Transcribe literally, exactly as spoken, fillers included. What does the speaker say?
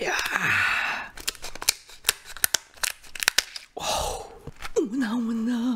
Yeah. Oh, una, una.